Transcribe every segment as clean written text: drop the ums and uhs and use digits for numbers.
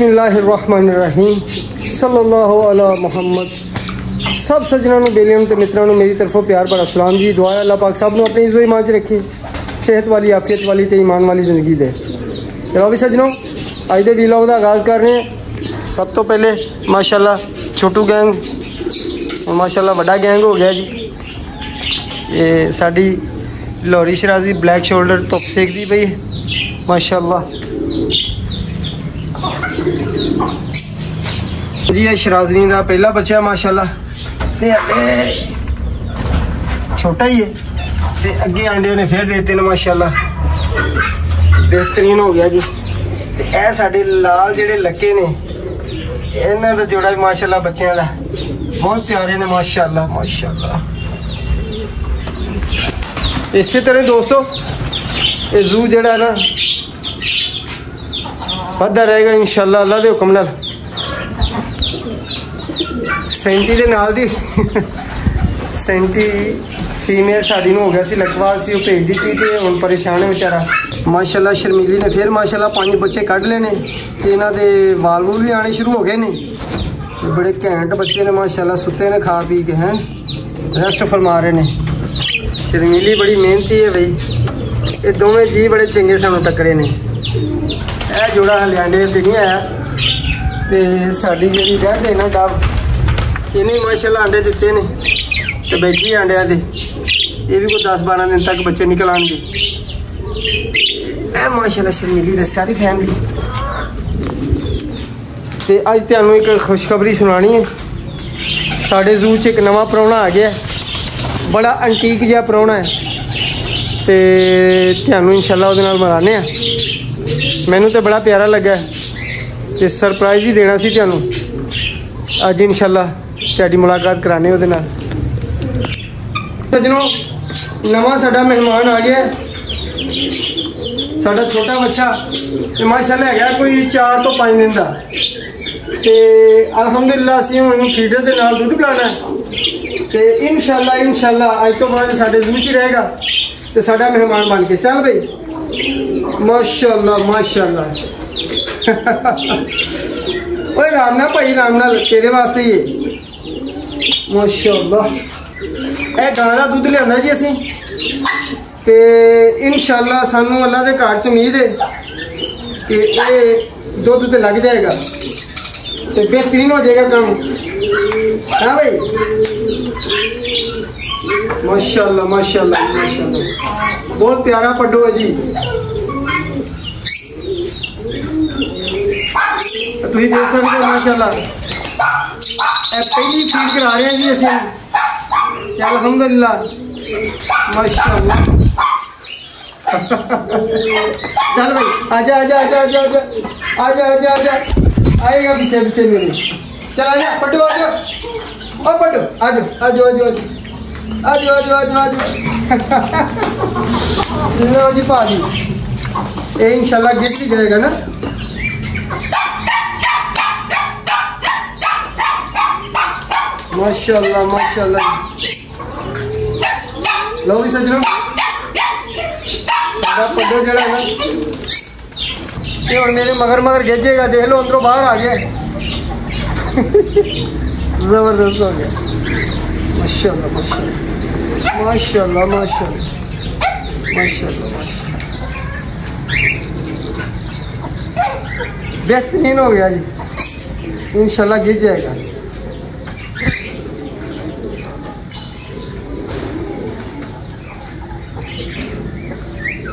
बिस्मिल्लाहिर्रहमानिर्रहीम सल्लल्लाहु अला मुहम्मद। सब सजनों बेलियम तो मित्रों मेरी तरफों प्यार पर असलाम जी। दुआ अल्लाह पाक साहब ने अपनी इज्जत ईमान रखी, सेहत वाली आफियत वाली तो ईमान वाली जिंदगी दे। चलो भी सजनों अज के वीलॉग का आगाज़ कर रहे हैं। सब तो पहले माशाल्लाह छोटू गैंग माशाल्लाह बड़ा गैंग हो गया जी। ये साड़ी लाहौरी शराजी ब्लैक शोल्डर तो सेकती पई है माशाल्लाह जी। ये शराजनी का पहला बच्चा माशाल्लाह छोटा ही है ते अगे आंडे ने फिर देते हैं माशाल्लाह, बेहतरीन हो गया जी। यह साढ़े लाल जोड़े लक्के ने इन्हों का जोड़ा भी माशाल्लाह बच्चों का बहुत प्यारे ने माशाल्लाह माशाल्लाह। इस तरह दोस्तों ये जू जड़ा ना वादा रहेगा इंशाल्लाह अल्लाह के हुक्म नाल। 37 के नाल दी 37 फीमेल साड़ी हो गया सी लकवा सी भेज दी थी। हम परेशान है बेचारा माशाल्लाह। शर्मीली ने फिर माशाल्लाह 5 बच्चे कढ़ लेने, इन्हों के वाल वूल भी आने शुरू हो गए ने। बड़े घैंट बच्चे ने माशाल्लाह, सुते ने खा पी के हैं रेस्ट फरमा रहे ने। शर्मीली बड़ी मेहनती है बई। ये दोवें जी बड़े चंगे सानू टक्करे ने। यह जोड़ा हलियांडे तो नहीं आया तो साड़ी जी रैंड ना डब इन्हें माशाल्लाह अंडे दिते ने तो बैठी अंडिया के। ये भी कोई 10-12 दिन तक बच्चे निकल आएंगे। ए माशाल्लाह शर्मीली दे सारी फैमिली। तो अज तुहानू एक खुशखबरी सुनानी है। साढ़े जू च एक नवा प्राहुना आ गया, बड़ा अंटीक जिहा प्राहुना है। तो तुहानू इंशाल्लाह उहदे नाल मिलाने आ। मैनू तो बड़ा प्यारा लगा है, सरप्राइज़ ही देना सी तुहानू। अज इंशाल्लाह साड़ी मुलाकात कराने उहदे नाल। सजनों नवा साडा मेहमान आ गया, साडा छोटा बच्चा माशाल्लाह है कोई 4 तो 5 दिन का। तो अलहमदुलिल्लाह असीं हुण फीडर दे नाल दूध पिलाना है। तो इंशाल्लाह इंशाल्लाह अज तो बाद साडे जू च रहेगा तो साडा मेहमान बन के चल भाई माशाल्लाह माशाल्लाह। ओए राम ना भाई राम ना तेरे वास्ते ही है माशाल्लाह। यह गां का दुध लिया जी असी ते इंशाल्लाह सानू अल्लाह के घर च उम्मीद है कि ये दुध तो लग जाएगा तो बेहतरीन हो जाएगा काम। हाँ भाई माशाल्लाह माशाल्लाह माशाल्लाह बहुत प्यारा पड्डू है जी। तुम देख सकते हो माशाल्लाह पहली फीड करा रहे हैं जी असं अलहमदुलिल्लाह माशाल्लाह। चल भाई आजा आजा आजा आजा आजा आजा आजा आजा आएगा पीछे पीछे मेरे। चल आजा पड्डू आ जाओ और पड्डू आ जाओ आ जाओ आ जाओ आ जाओ आ जाओ। लो जी भाजी ये इंशाल्लाह गिर भी जाएगा ना। माशाल्लाह माशाल्लाह। लो भी सजनों पड्डो जड़ा ना ये और मेरे मगर मगर गेजेगा, देख लो अंदरों बाहर आ गया। जबरदस्त हो गया माशाल्लाह माशाल्लाह माशाल्लाह माशाल्लाह माशाल्लाह बेहतरीन हो गया जी। इंशाल्लाह गिर जाएगा।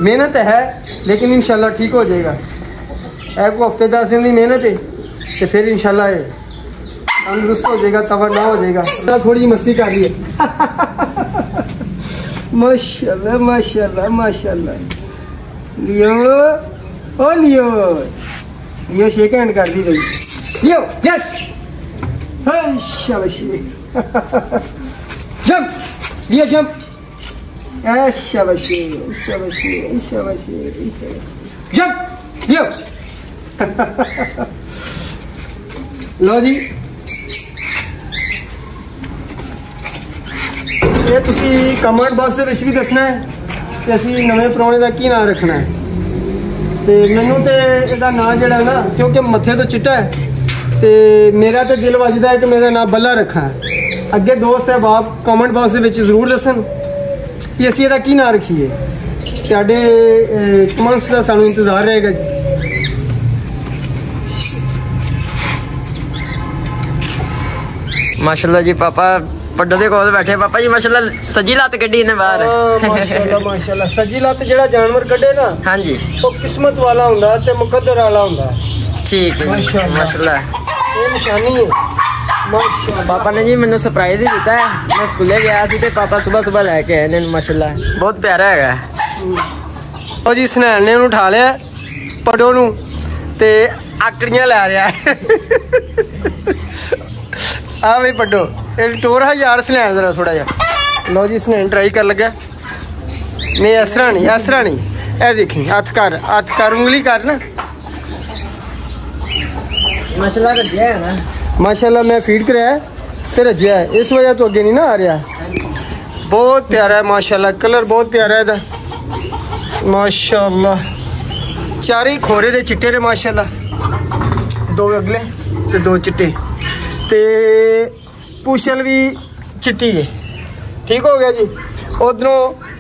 मेहनत है लेकिन इंशाल्लाह ठीक हो जाएगा। एक हफ्ते 10 दिन की मेहनत है तो फिर इंशाल्लाह ये तंदुरुस्त हो जाएगा, तवरना हो जाएगा। थोड़ी जी मस्ती कर रही है माशाल्लाह माशाल्लाह माशाल्लाह। लियो ओ लियो लियो शेक हैंड कर दी भाई लियो यस शाबाशी जंप लियो जंप शाबाशी शाबाशी शाबाशी जंप लियो। लो जी ये तुसी कमेंट बॉक्स के भी दसना है कि असी नवे प्राहुणे का की नाम रखना है। तो मैनू तो इसका ना जड़ा ना क्योंकि मत्थे तो चिट्टा है तो मेरा तो दिल वजदा है कि मेरा ना बल्ला रखा है। अगे दोस्त साहब आप कॉमेंट बॉक्स में जरूर दसन कि असी इसका की ना रखिए। साढ़े कमेंट्स का सानू इंतजार रहेगा जी। माशाल्लाह जी पापा बड्डे दे कोल बैठे पापा जी माशाल्लाह सजी लत कड्डी ने बाहर। माशाल्लाह माशाल्लाह सजी लत जेड़ा जानवर कड्डे ना हां जी वो किस्मत वाला हुंदा ते मुकद्दर वाला हुंदा। ठीक है माशाल्लाह ये निशानी है। माशाल्लाह पापा ने जी मेनू सरप्राइज ही दिता है। मैं स्कूले गया सी ते पापा सुबह सुबह लेके आए ने माशाल्लाह बहुत प्यारा हैगा। ओ जी स्नैल ने उनु उठा लिया पड़ो नु ते आकड़ियां ला रहा है। आ भाई पड्डो टोर है यार स्नैल जरा थोड़ा जहा। लो जी स्नैल ट्राई कर लगा नहीं इस तरह नहीं इस तरह नहीं ए देखी हथ कर उंगली कर ना माशाल्लाह रज्या है ना माशाल्लाह मैं फीड कराया तो रज्या है इस वजह तो अगे नहीं ना आ रहा। बहुत प्यारा है माशाल्लाह कलर बहुत प्यारा है इधर माशाल्लाह चारे खोरे दे चिट्टे ने माशाल्लाह दो अगले तो दो चिट्टे ते पूछल भी चिट्टी है। ठीक हो गया जी उधरों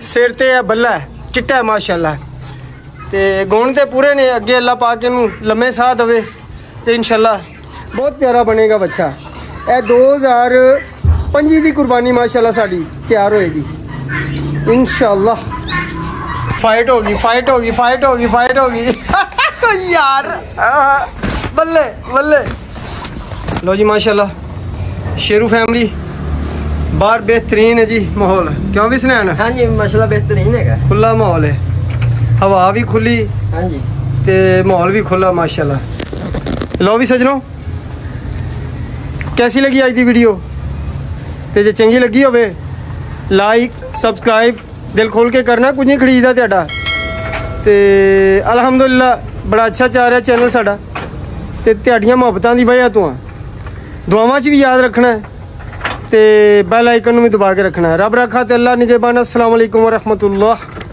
सिर ते है बल्ला है चिट्टा है माशाल्लाह ते गुण तो पूरे ने। अगे अल्लाह पाक इनू लम्बे साह दवे तो इंशाल्लाह बहुत प्यारा बनेगा बच्चा। ए 2025 की कुर्बानी माशाल्लाह साड़ी तैयार होएगी इंशाल्लाह। फाइट होगी फाइट होगी फाइट होगी फाइट होगी यार बल्ले बल्ले। लो जी माशाल्लाह शेरू फैमिली बाहर बेहतरीन है जी माहौल क्यों भी सुनैन। हाँ जी माशाल्लाह बेहतरीन है खुला माहौल है हवा भी खुली। हाँ जी ते माहौल भी खुला माशाल्लाह। लो भी सजनो कैसी लगी आज की वीडियो ते जे चंगी लगी होवे लाइक सब्सक्राइब दिल खोल के करना कुछ नहीं खरीदा तुहाडा ते अलहमदुलिल्लाह बड़ा अच्छा चल रहा चैनल साडा ते तुहाडियां मुहब्बतां दी वजह तो दुआवां भी याद रखना है ते बेल आइकन भी दबा के रखना है। रब रखा ते अल्लाह निगहबान। अस्सलाम वालेकुम व रहमतुल्लाह।